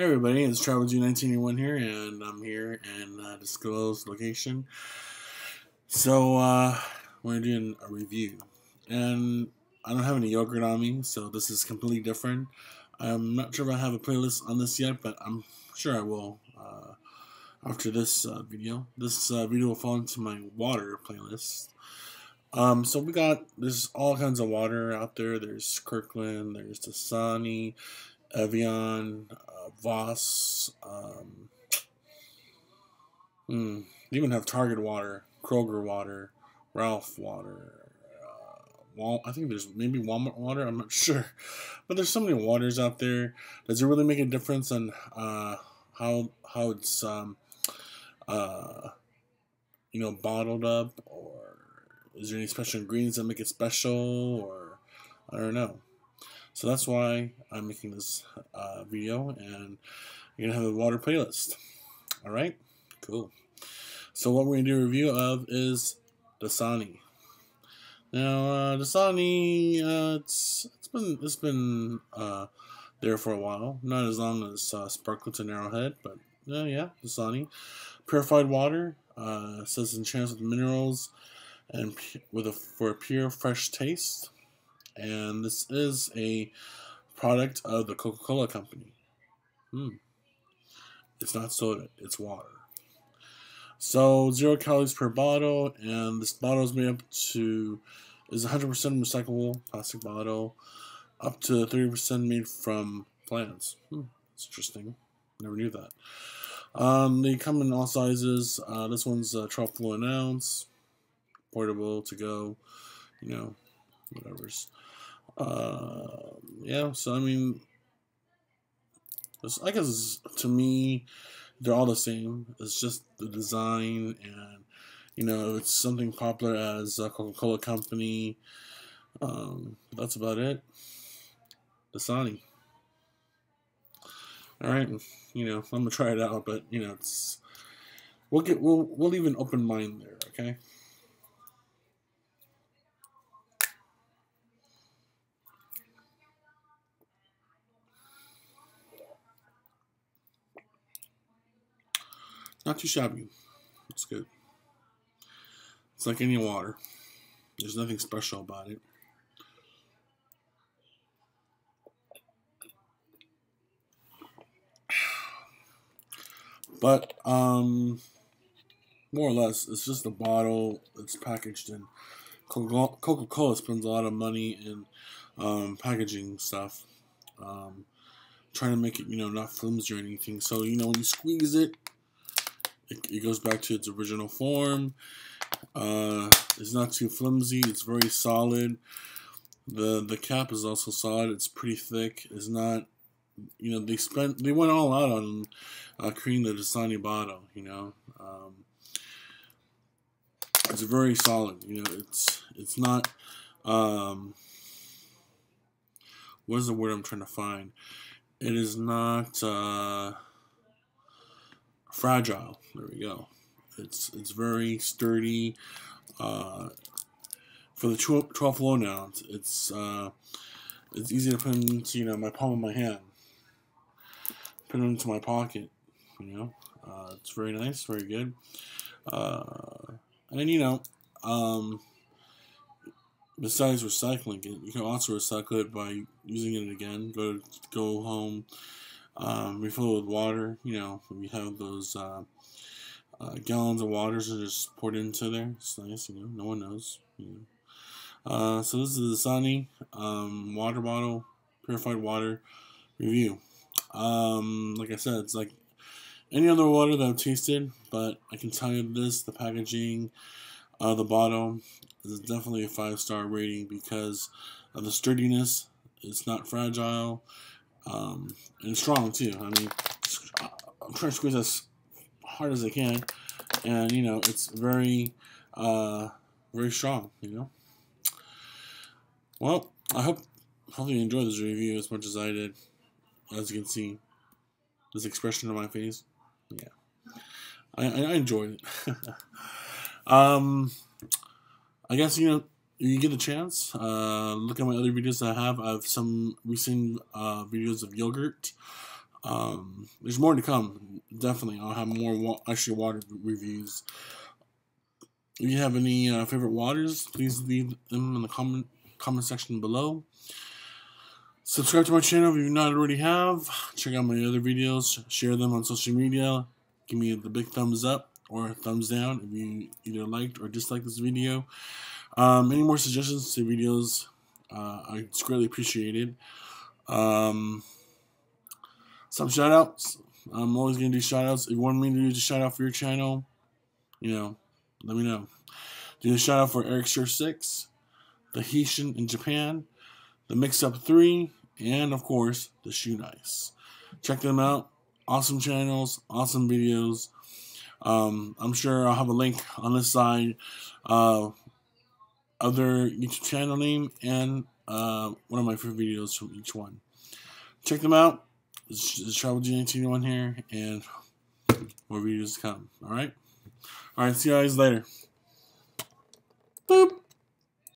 Hey everybody, it's TravelG1981 here, and I'm here in disclosed location. So, we're doing a review. And I don't have any yogurt on me, so this is completely different. I'm not sure if I have a playlist on this yet, but I'm sure I will after this video. This video will fall into my water playlist. So we got, there's all kinds of water out there. There's Kirkland, there's Dasani, Evian, Voss, they even have Target water, Kroger water, Ralph water, I think there's maybe Walmart water, I'm not sure. But there's so many waters out there. Does it really make a difference on how it's you know, bottled up, or is there any special ingredients that make it special, or I don't know. So that's why I'm making this video, and you're going to have a water playlist. Alright? Cool. So what we're going to do a review of is Dasani. Now, Dasani, it's been there for a while. Not as long as Sparklets and Arrowhead, but yeah, Dasani. Purified water, says enhanced with minerals and for a pure, fresh taste. And this is a product of the Coca-Cola Company. It's not soda, it's water. So 0 calories per bottle, and this bottle is made up to, is 100% recyclable plastic bottle, up to 30% made from plants. That's interesting. Never knew that. They come in all sizes. This one's 12.1 ounce, portable to go, you know, whatever's. Yeah, so I mean, I guess to me, they're all the same. It's just the design, and you know, it's something popular as Coca-Cola Company. That's about it. Dasani. All right, you know, I'm gonna try it out, but you know, it's we'll leave an open mind there, okay? Not too shabby. It's good. It's like any water. There's nothing special about it. But, more or less, it's just a bottle that's packaged in. Coca-Cola spends a lot of money in packaging stuff. Trying to make it, you know, not flimsy or anything. So, you know, when you squeeze it, it goes back to its original form. It's not too flimsy. It's very solid. The cap is also solid. It's pretty thick. It's not, you know, they went all out on creating the Dasani bottle. You know, it's very solid. You know, it's not. What is the word I'm trying to find? It is not. Fragile. There we go. It's very sturdy. For the 12.1 ounce, it's easy to put into, you know, my palm of my hand. Put it into my pocket. You know, it's very nice, very good. And you know, besides recycling it, you can also recycle it by using it again. Go home. Refill with water, you know, we have those gallons of water that are just poured into there. It's nice, you know, no one knows. You know. So this is the Dasani water bottle, purified water review. Like I said, it's like any other water that I've tasted, but I can tell you this, the packaging, the bottle, is definitely a 5-star rating because of the sturdiness. It's not fragile. And strong too. I mean, I'm trying to squeeze as hard as I can, and you know, it's very, very strong. You know. Well, I hope you enjoyed this review as much as I did. As you can see, this expression on my face. Yeah, I enjoyed it. I guess, you know, if you get a chance, look at my other videos that I have. I have some recent videos of yogurt. There's more to come. Definitely, I'll have more actually water reviews. If you have any favorite waters, please leave them in the comment section below. Subscribe to my channel if you not already have. Check out my other videos. Share them on social media. Give me the big thumbs up or thumbs down if you either liked or disliked this video. Any more suggestions to videos, it's greatly appreciated. Some shout outs. I'm always going to do shout outs. If you want me to do a shout out for your channel, you know, let me know. Do a shout out for Eric Sure6, The Haitian in Japan, The Mix-Up 3, and of course, The Shoe Nice. Check them out. Awesome channels, awesome videos. I'm sure I'll have a link on this side of their YouTube channel name and one of my favorite videos from each one. Check them out. This is TravelG1981 here, and more videos to come. Alright? Alright, see you guys later. Boop.